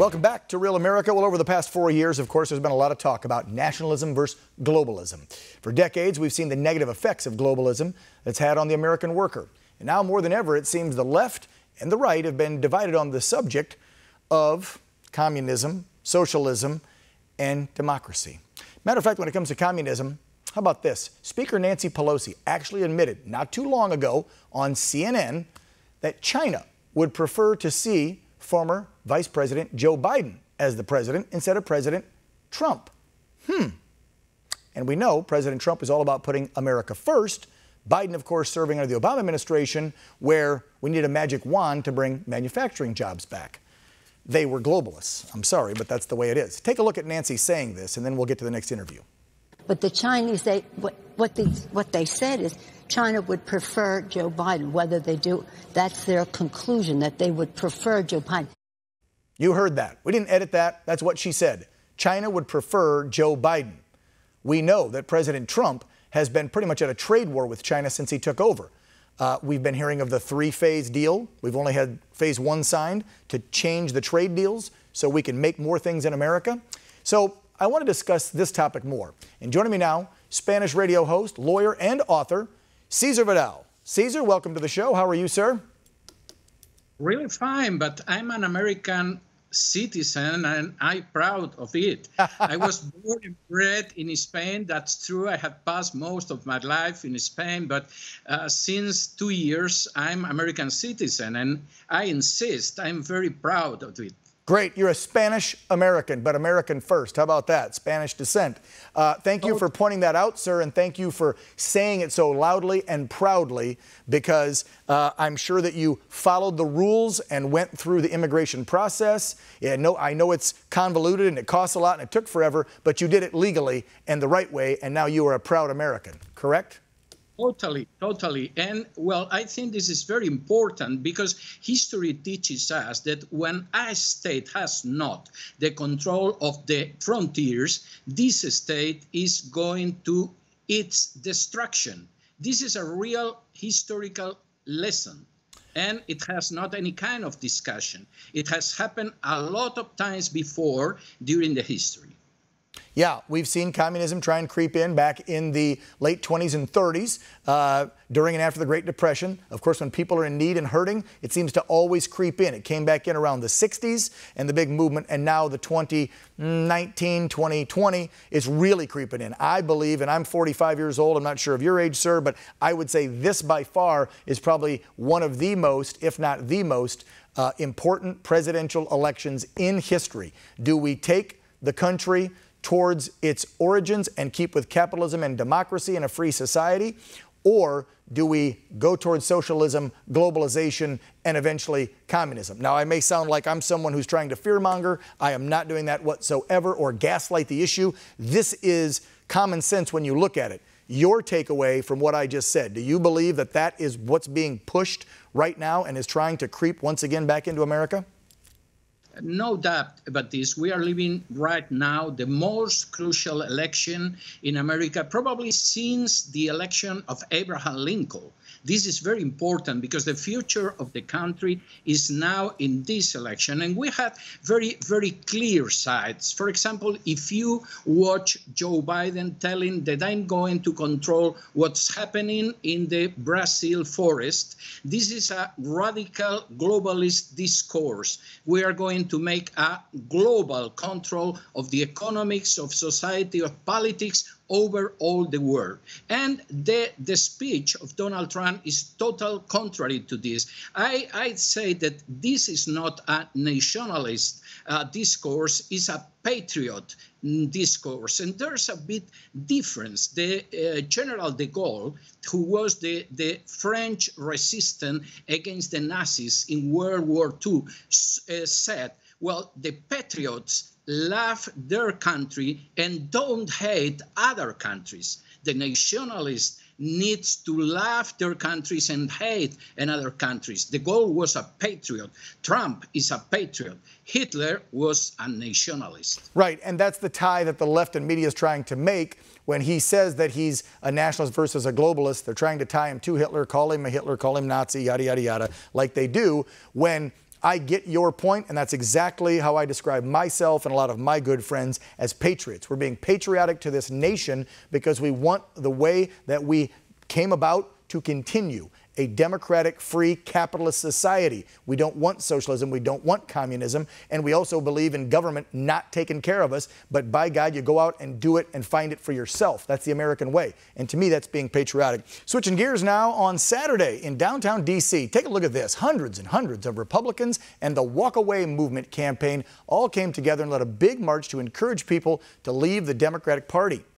Welcome back to Real America. Well, over the past 4 years, of course, there's been a lot of talk about nationalism versus globalism. For decades, we've seen the negative effects of globalism that's had on the American worker. And now more than ever, it seems the left and the right have been divided on the subject of communism, socialism, and democracy. Matter of fact, when it comes to communism, how about this? Speaker Nancy Pelosi actually admitted not too long ago on CNN that China would prefer to see former Vice President Joe Biden as the president instead of President Trump. And we know President Trump is all about putting America first. Biden, of course, serving under the Obama administration, where we need a magic wand to bring manufacturing jobs back. They were globalists. I'm sorry, but that's the way it is. Take a look at Nancy saying this, and then we'll get to the next interview. But the Chinese, what they said is China would prefer Joe Biden. Whether they do, that's their conclusion, that they would prefer Joe Biden. You heard that. We didn't edit that. That's what she said. China would prefer Joe Biden. We know that President Trump has been pretty much at a trade war with China since he took over. We've been hearing of the three-phase deal. We've only had phase one signed to change the trade deals so we can make more things in America. So I want to discuss this topic more. And joining me now, Spanish radio host, lawyer, and author, Cesar Vidal. Cesar, welcome to the show. How are you, sir? Really fine, but I'm an American citizen, and I'm proud of it. I was born and bred in Spain. That's true. I have passed most of my life in Spain, but since 2 years, I'm American citizen, and I insist, I'm very proud of it. Great. You're a Spanish American, but American first. How about that? Spanish descent. Thank you for pointing that out, sir, and thank you for saying it so loudly and proudly, because I'm sure that you followed the rules and went through the immigration process. Yeah, no, I know it's convoluted and it costs a lot and it took forever, but you did it legally and the right way, and now you are a proud American, correct? Totally, totally. And, well, I think this is very important because history teaches us that when a state has not the control of the frontiers, this state is going to its destruction. This is a real historical lesson, and it has not any kind of discussion. It has happened a lot of times before during the history. Yeah, we've seen communism try and creep in back in the late 20s and 30s during and after the Great Depression. Of course, when people are in need and hurting, it seems to always creep in. It came back in around the 60s and the big movement, and now the 2019, 2020 is really creeping in. I believe, and I'm 45 years old, I'm not sure of your age, sir, but I would say this by far is probably one of the most, if not the most, important presidential elections in history. Do we take the country towards its origins and keep with capitalism and democracy and a free society? Or do we go towards socialism, globalization, and eventually communism? Now, I may sound like I'm someone who's trying to fearmonger. I am not doing that whatsoever, or gaslight the issue. This is common sense when you look at it. Your takeaway from what I just said, do you believe that that is what's being pushed right now and is trying to creep once again back into America? No doubt about this. We are living right now the most crucial election in America, probably since the election of Abraham Lincoln. This is very important because the future of the country is now in this election. And we have very, very clear sides. For example, if you watch Joe Biden telling that I'm going to control what's happening in the Brazil forest, this is a radical globalist discourse. We are going to make a global control of the economics, of society, of politics, over all the world. And the speech of Donald Trump is total contrary to this. I'd say that this is not a nationalist discourse, it's a patriot discourse. And there's a bit difference. The General de Gaulle, who was the French resistance against the Nazis in World War II, said, well, the patriots love their country and don't hate other countries. The nationalist needs to love their countries and hate another countries. De Gaulle was a patriot. Trump is a patriot. Hitler was a nationalist. Right, and that's the tie that the left and media is trying to make when he says that he's a nationalist versus a globalist. They're trying to tie him to Hitler, call him a Hitler, call him Nazi, yada, yada, yada, like they do when I get your point, and that's exactly how I describe myself and a lot of my good friends as patriots. We're being patriotic to this nation because we want the way that we came about to continue. A democratic, free, capitalist society. We don't want socialism. We don't want communism. And we also believe in government not taking care of us. But by God, you go out and do it and find it for yourself. That's the American way. And to me, that's being patriotic. Switching gears now, on Saturday in downtown D.C., take a look at this. Hundreds and hundreds of Republicans and the Walk Away Movement campaign all came together and led a big march to encourage people to leave the Democratic Party.